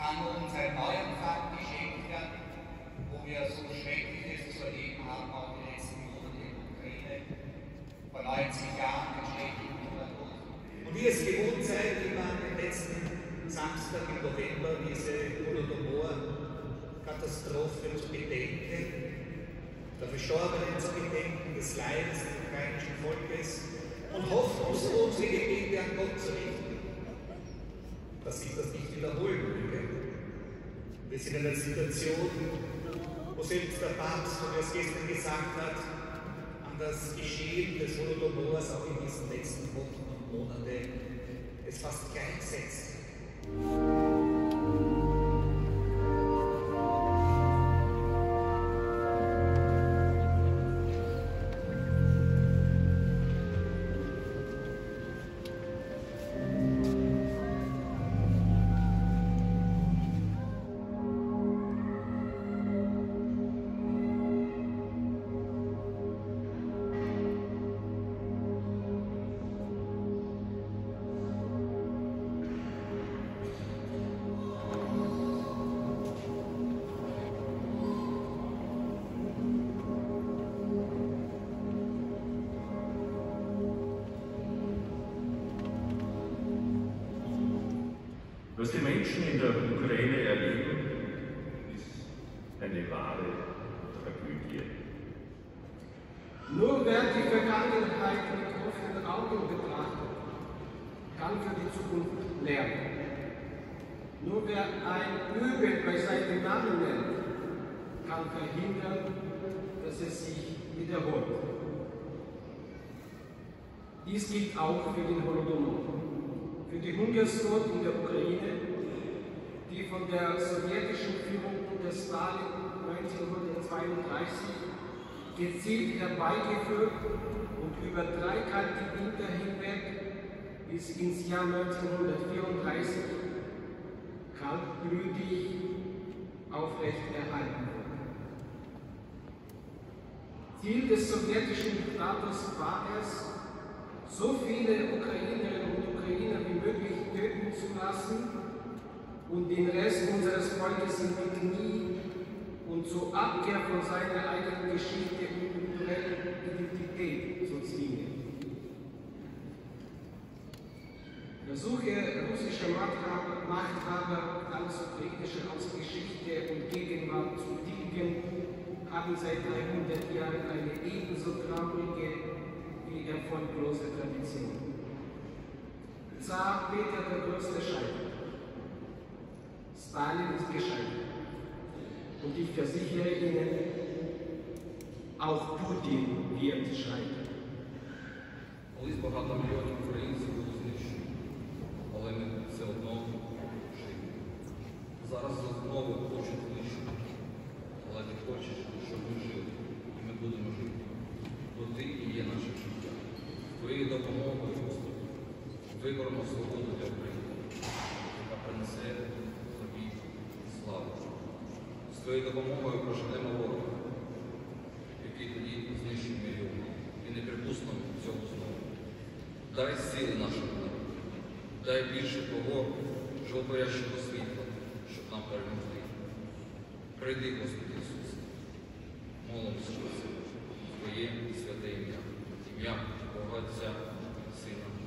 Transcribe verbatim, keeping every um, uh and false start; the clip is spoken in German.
kann unser neuer Tag geschenkt werden, wo wir so Schreckliches zu erleben haben, auch die letzten Monate in der Ukraine, vor neunzig Jahren den schrecklichen Holodomor. Und wie es gewohnt sei, wie man den letzten Samstag im November diese Holodomor-Katastrophe zu bedenken, der Verstorbenen zu bedenken, des Leides des ukrainischen Volkes und hoffnungslos unsere Gebete an Gott zu richten, dass sich das nicht wiederholen möge. Wir sind in einer Situation, wo selbst der Papst, wie er es gestern gesagt hat, an das Geschehen des Holodomors auch in diesen letzten Wochen und Monaten es fast gleichsetzt. Was die Menschen in der Ukraine erleben, ist eine wahre Tragödie. Nur wer die Vergangenheit mit offenen Augen betrachtet, kann für die Zukunft lernen. Nur wer ein Übel bei seinem Namen nennt, kann verhindern, dass es sich wiederholt. Dies gilt auch für den Holodomor. Für die Hungersnot in der Ukraine, die von der sowjetischen Führung unter Stalin neunzehnhundertzweiunddreißig gezielt herbeigeführt und über drei kalte Winter hinweg bis ins Jahr neunzehnhundertvierunddreißig kaltblütig aufrechterhalten wurde. Ziel des sowjetischen Diktators war es, so viele Ukrainerinnen und Ukrainer wie möglich töten zu lassen und den Rest unseres Volkes in die Knie und zur Abkehr von seiner eigenen Geschichte und kulturellen Identität zu zwingen. Versuche russischer Machthaber, alles Ukrainische aus Geschichte und Gegenwart zu tilgen, haben seit dreihundert Jahren eine ebenso traurige die erfolglose Tradition. Zar Peter der Größte scheitert. Stalin ist gescheitert. Und ich versichere Ihnen, auch Putin wird scheitern. Колись багато мільйонів українців було знищено, але ми все одно жили. Зараз знову хочуть знищити, але ти хочеш, щоб ми жили, і ми будемо жити. Бо ти і є наше життя. Твоєю допомогою Господи, виборемо свободу для України, яка принесе тобі славу. З твоєю допомогою проженемо ворога, який тоді знищив мільйони, і не припустимо цього знову. Дай сили нашому народу, дай більше того живопорядчого світла, щоб нам перемогти. Прийди, Господи Ісусе, молимося. Твоє святе ім'я, ім'я Бога Отця, Сина.